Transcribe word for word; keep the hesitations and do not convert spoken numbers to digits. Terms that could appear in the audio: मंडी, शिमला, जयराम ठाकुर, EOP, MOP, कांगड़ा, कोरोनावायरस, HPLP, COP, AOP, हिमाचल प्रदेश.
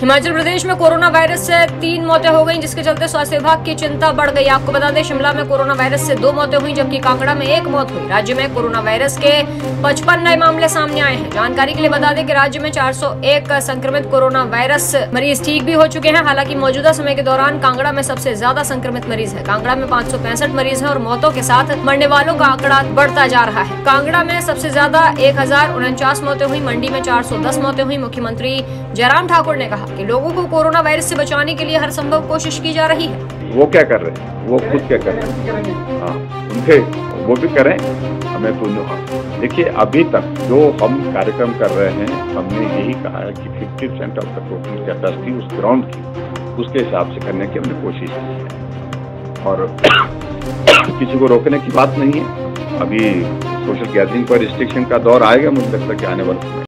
हिमाचल प्रदेश में corona virus से तीन मौतें हो गईं, जिसके चलते स्वास्थ्य विभाग की चिंता बढ़ गई। आपको बता दें, शिमला में कोरोना वायरस से दो मौतें हुई, जबकि कांगड़ा में एक मौत हुई। राज्य में कोरोना वायरस के पचपन नए मामले सामने आए हैं। जानकारी के लिए बता दें कि राज्य में चार सौ एक संक्रमित कोरोना वायरस मरीज ठीक भी हो चुके हैं। हालांकि मौजूदा समय के दौरान कांगड़ा में सबसे ज्यादा संक्रमित मरीज है। कांगड़ा में पाँच सौ पैंसठ मरीज है और मौतों के साथ मरने वालों का आंकड़ा बढ़ता जा रहा है। कांगड़ा में सबसे ज्यादा एक हजार उनचास मौतें हुई। मंडी में चार सौ दस मौतें हुई। मुख्यमंत्री जयराम ठाकुर ने कहा कि लोगों को कोरोना वायरस से बचाने के लिए हर संभव कोशिश की जा रही है। वो क्या कर रहे हैं, वो खुद क्या कर रहे हैं, हाँ उनके वो भी करें। हमें तो देखिए, अभी तक जो हम कार्यक्रम कर रहे हैं, हमने यही कहा है कि पचास percent of the total capacity उस ग्राउंड की, उसके हिसाब से करने की हमने कोशिश की है और किसी को रोकने की बात नहीं है। अभी सोशल गैदरिंग पर रिस्ट्रिक्शन का दौर आएगा, मुझे लगता है कि आने वाले